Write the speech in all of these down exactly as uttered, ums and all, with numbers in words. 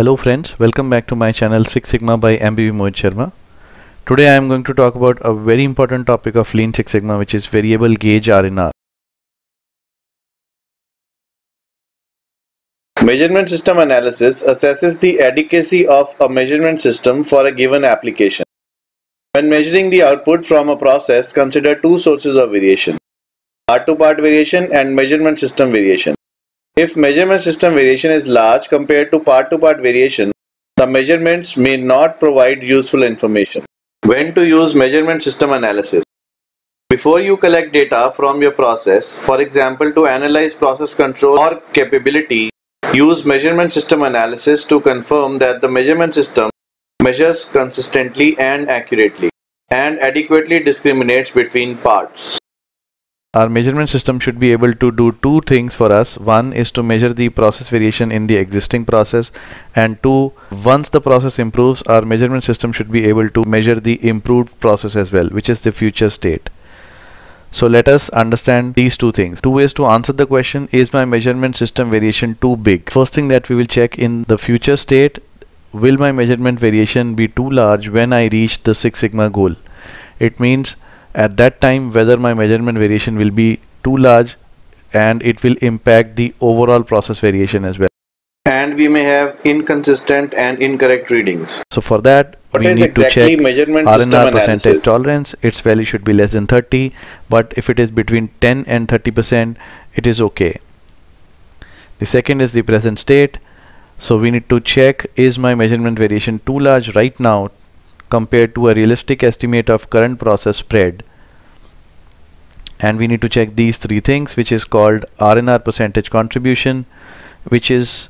Hello friends, welcome back to my channel Six Sigma by M B B Mohit Sharma. Today I am going to talk about a very important topic of Lean Six Sigma, which is variable gauge R and R. Measurement system analysis assesses the adequacy of a measurement system for a given application. When measuring the output from a process, consider two sources of variation: part-to-part variation and measurement system variation. If measurement system variation is large compared to part-to-part variation, the measurements may not provide useful information. When to use measurement system analysis? Before you collect data from your process, for example to analyze process control or capability, use measurement system analysis to confirm that the measurement system measures consistently and accurately and adequately discriminates between parts. Our measurement system should be able to do two things for us. One is to measure the process variation in the existing process, and two, once the process improves, our measurement system should be able to measure the improved process as well, which is the future state. So let us understand these two things. Two ways to answer the question: is my measurement system variation too big? First thing that we will check in the future state: will my measurement variation be too large when I reach the Six Sigma goal? It means at that time whether my measurement variation will be too large, and it will impact the overall process variation as well, and we may have inconsistent and incorrect readings. So for that what we need exactly to check measurement R and R percentage tolerance. Its value should be less than thirty, but if it is between ten and thirty percent, it is okay. The second is the present state. So we need to check, is my measurement variation too large right now compared to a realistic estimate of current process spread? And we need to check these three things, which is called R and R percentage contribution, which is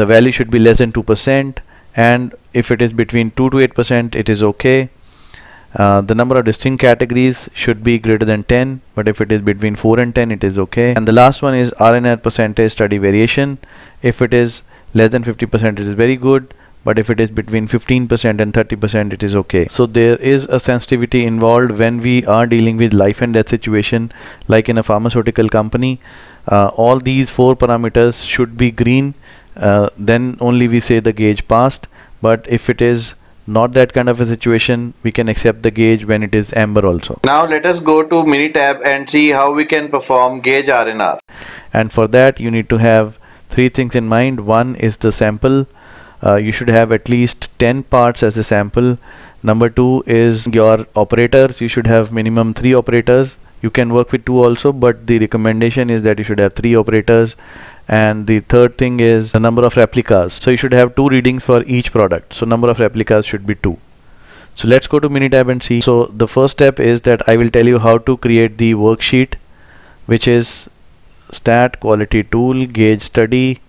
the value should be less than two percent, and if it is between two to eight percent, it is okay. Uh, the number of distinct categories should be greater than ten, but if it is between four and ten, it is okay. And the last one is R and R percentage study variation. If it is less than fifty percent, it is very good, but if it is between fifteen percent and thirty percent, it is okay. So there is a sensitivity involved when we are dealing with life and death situation, like in a pharmaceutical company. Uh, all these four parameters should be green, uh, then only we say the gauge passed. But if it is not that kind of a situation, we can accept the gauge when it is amber also. Now let us go to Minitab and see how we can perform gauge R and R. And for that you need to have three things in mind. One is the sample. Uh, you should have at least ten parts as a sample. Number two is your operators. You should have minimum three operators. You can work with two also, but the recommendation is that you should have three operators. And the third thing is the number of replicas. So you should have two readings for each product. So number of replicas should be two. So let's go to Minitab and see. So the first step is that I will tell you how to create the worksheet, which is stat, quality tool, gauge study,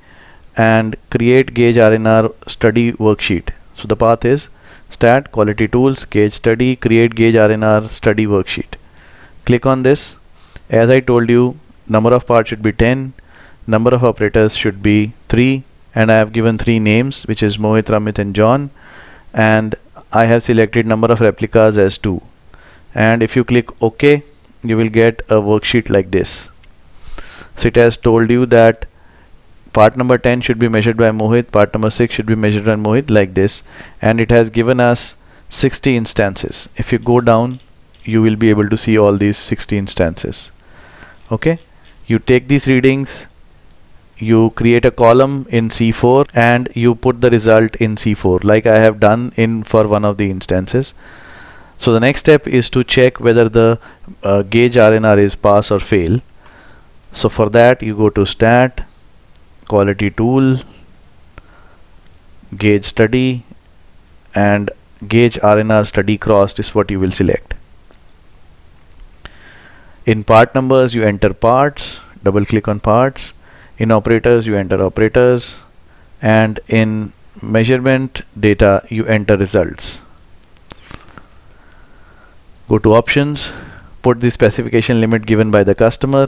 and create gauge R and R study worksheet. So the path is stat, quality tools, gauge study, create gauge R and R study worksheet. Click on this. As I told you, number of parts should be ten, number of operators should be three, and I have given three names, which is Mohit, Ramit and John, and I have selected number of replicas as two. And if you click OK, you will get a worksheet like this. So it has told you that part number ten should be measured by Mohit, part number six should be measured by Mohit, like this, and it has given us sixty instances. If you go down, you will be able to see all these sixty instances. Okay, you take these readings, you create a column in C four, and you put the result in C four, like I have done in for one of the instances. So the next step is to check whether the uh, gauge R and R is pass or fail. So for that you go to stat, quality tool, gauge study, and gauge R and R study crossed is what you will select. In part numbers you enter parts, double click on parts. In operators you enter operators, and in measurement data you enter results. Go to options, put the specification limit given by the customer.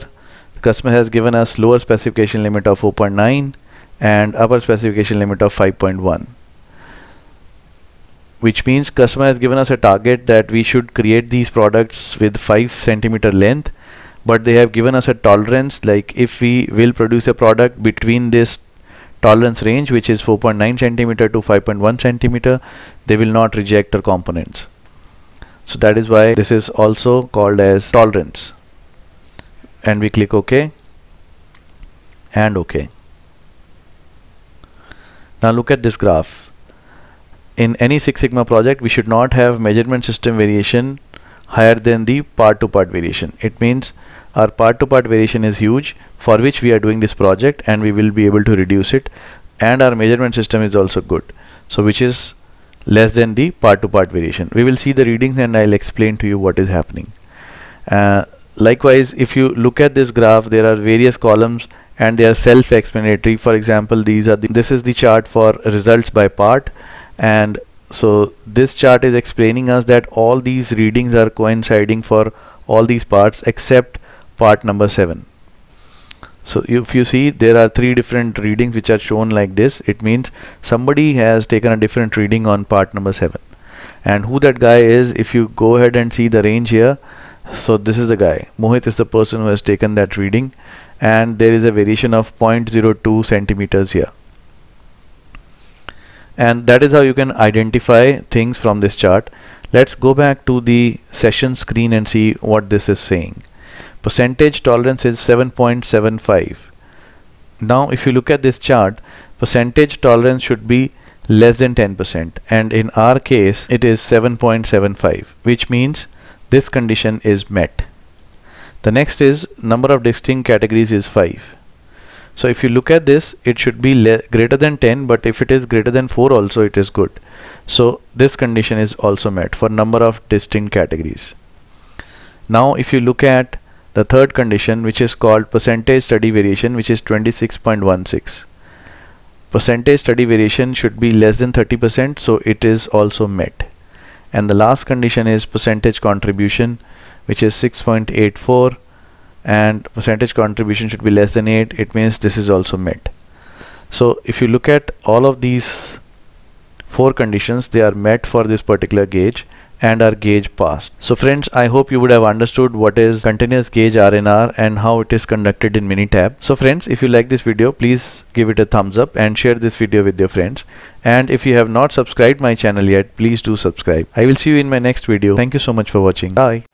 The customer has given us lower specification limit of four point nine and upper specification limit of five point one, which means customer has given us a target that we should create these products with five centimeter length, but they have given us a tolerance, like if we will produce a product between this tolerance range, which is four point nine centimeter to five point one centimeter. They will not reject our components. So that is why this is also called as tolerance. And we click OK and OK. Now look at this graph. In any Six Sigma project, we should not have measurement system variation higher than the part to part variation. It means our part to part variation is huge, for which we are doing this project, and we will be able to reduce it, and our measurement system is also good, so which is less than the part to part variation. We will see the readings and I'll explain to you what is happening. Uh, likewise, if you look at this graph, there are various columns and they are self-explanatory. For example, these are the, this is the chart for results by part, and so this chart is explaining us that all these readings are coinciding for all these parts except part number seven. So if you see, there are three different readings which are shown like this. It means somebody has taken a different reading on part number seven, and who that guy is, if you go ahead and see the range here, so this is the guy. Mohit is the person who has taken that reading, and there is a variation of zero point zero two centimeters here. And that is how you can identify things from this chart. Let's go back to the session screen and see what this is saying. Percentage tolerance is seven point seven five. Now if you look at this chart, percentage tolerance should be less than ten percent, and in our case it is seven point seven five, which means this condition is met. The next is number of distinct categories is five. So if you look at this, it should be greater than ten, but if it is greater than four also, it is good. So this condition is also met for number of distinct categories. Now if you look at the third condition, which is called percentage study variation, which is twenty-six point one six. Percentage study variation should be less than thirty percent, so it is also met. And the last condition is percentage contribution, which is six point eight four, and percentage contribution should be less than eight. It means this is also met. So if you look at all of these four conditions, they are met for this particular gauge, and our gauge passed. So friends, I hope you would have understood what is continuous gauge R and R and how it is conducted in Minitab. So friends, if you like this video, please give it a thumbs up and share this video with your friends. And if you have not subscribed my channel yet, please do subscribe. I will see you in my next video. Thank you so much for watching. Bye.